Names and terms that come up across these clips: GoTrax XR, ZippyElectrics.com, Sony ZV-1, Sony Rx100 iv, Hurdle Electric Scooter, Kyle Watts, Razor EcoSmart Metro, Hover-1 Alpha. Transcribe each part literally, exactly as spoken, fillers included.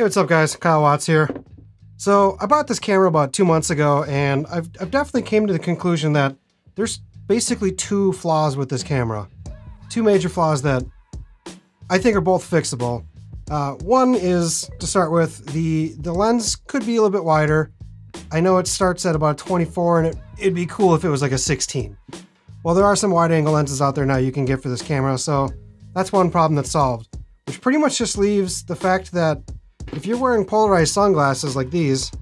Hey, what's up guys? Kyle Watts here. So I bought this camera about two months ago, and I've, I've definitely came to the conclusion that there's basically two flaws with this camera. Two major flaws that I think are both fixable. Uh, one is, to start with, the, the lens could be a little bit wider. I know it starts at about twenty-four, and it, it'd be cool if it was like a sixteen. Well, there are some wide angle lenses out there now you can get for this camera, so that's one problem that's solved. Which pretty much just leaves the fact that if you're wearing polarized sunglasses like these,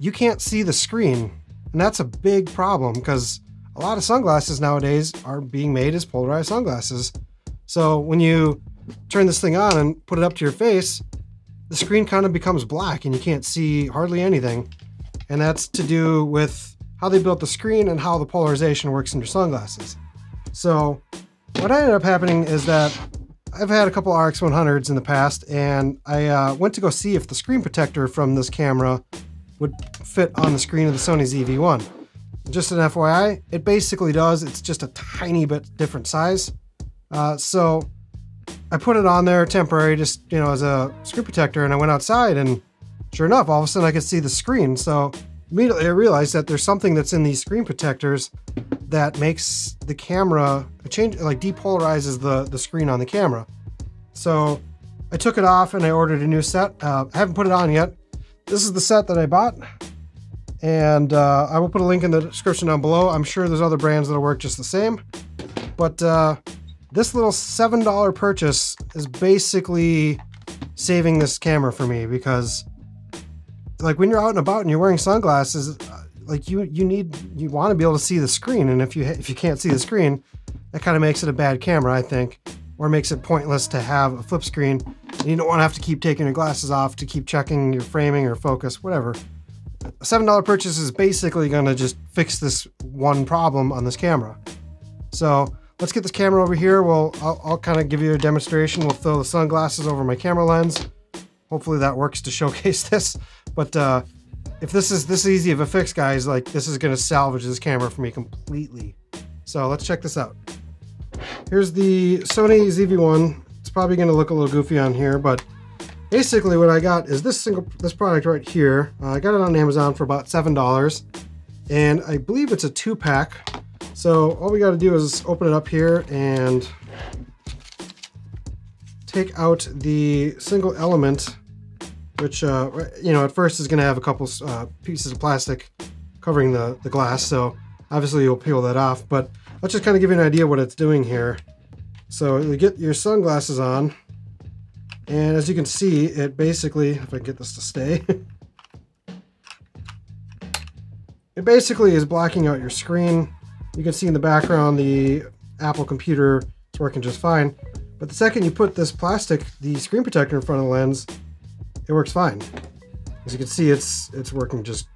you can't see the screen. And that's a big problem because a lot of sunglasses nowadays are being made as polarized sunglasses. So when you turn this thing on and put it up to your face, the screen kind of becomes black and you can't see hardly anything. And that's to do with how they built the screen and how the polarization works in your sunglasses. So what ended up happening is that I've had a couple R X one hundreds in the past, and I uh, went to go see if the screen protector from this camera would fit on the screen of the Sony Z V one. Just an F Y I, it basically does. It's just a tiny bit different size. Uh, so I put it on there temporary, just you know, as a screen protector, and I went outside, and sure enough, all of a sudden I could see the screen. So immediately I realized that there's something that's in these screen protectors that makes the camera change, like depolarizes the, the screen on the camera. So I took it off and I ordered a new set. Uh, I haven't put it on yet. This is the set that I bought, and uh, I will put a link in the description down below. I'm sure there's other brands that'll work just the same, but uh, this little seven dollar purchase is basically saving this camera for me because like when you're out and about and you're wearing sunglasses, like you, you need, you want to be able to see the screen. And if you, if you can't see the screen, that kind of makes it a bad camera, I think, or makes it pointless to have a flip screen. And you don't want to have to keep taking your glasses off to keep checking your framing or focus, whatever. A seven dollar purchase is basically going to just fix this one problem on this camera. So let's get this camera over here. We'll, I'll, I'll kind of give you a demonstration. We'll throw the sunglasses over my camera lens. Hopefully that works to showcase this. But uh, if this is this easy of a fix, guys, like this is going to salvage this camera for me completely. So let's check this out. Here's the Sony Z V one. It's probably going to look a little goofy on here, but basically what I got is this single this product right here. Uh, I got it on Amazon for about seven dollars, and I believe it's a two-pack. So all we got to do is open it up here and take out the single element, which uh, you know at first is going to have a couple uh, pieces of plastic covering the the glass. So obviously you'll peel that off, but let's just kind of give you an idea what it's doing here. So you get your sunglasses on, and as you can see, it basically, if I get this to stay, it basically is blocking out your screen. You can see in the background the Apple computer is working just fine. But the second you put this plastic, the screen protector in front of the lens, it works fine. As you can see, it's it's working just.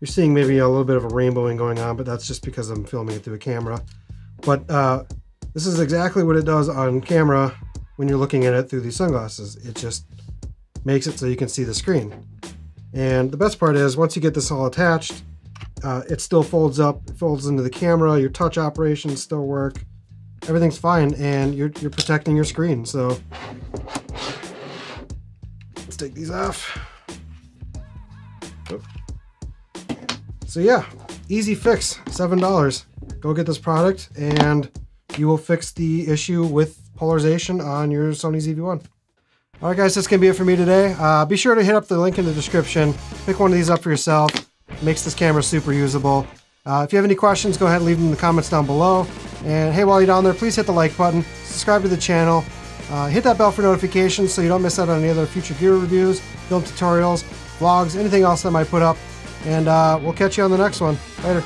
You're seeing maybe a little bit of a rainbowing going on, but that's just because I'm filming it through a camera. But uh, this is exactly what it does on camera when you're looking at it through these sunglasses. It just makes it so you can see the screen. And the best part is once you get this all attached, uh, it still folds up, it folds into the camera, your touch operations still work, everything's fine, and you're, you're protecting your screen. So let's take these off. Oops. So yeah, easy fix, seven dollars. Go get this product and you will fix the issue with polarization on your Sony Z V one. All right guys, that's gonna be it for me today. Uh, be sure to hit up the link in the description. Pick one of these up for yourself. It makes this camera super usable. Uh, if you have any questions, go ahead and leave them in the comments down below. And hey, while you're down there, please hit the like button, subscribe to the channel, uh, hit that bell for notifications so you don't miss out on any other future gear reviews, film tutorials, vlogs, anything else that I might put up. And uh, we'll catch you on the next one. Later.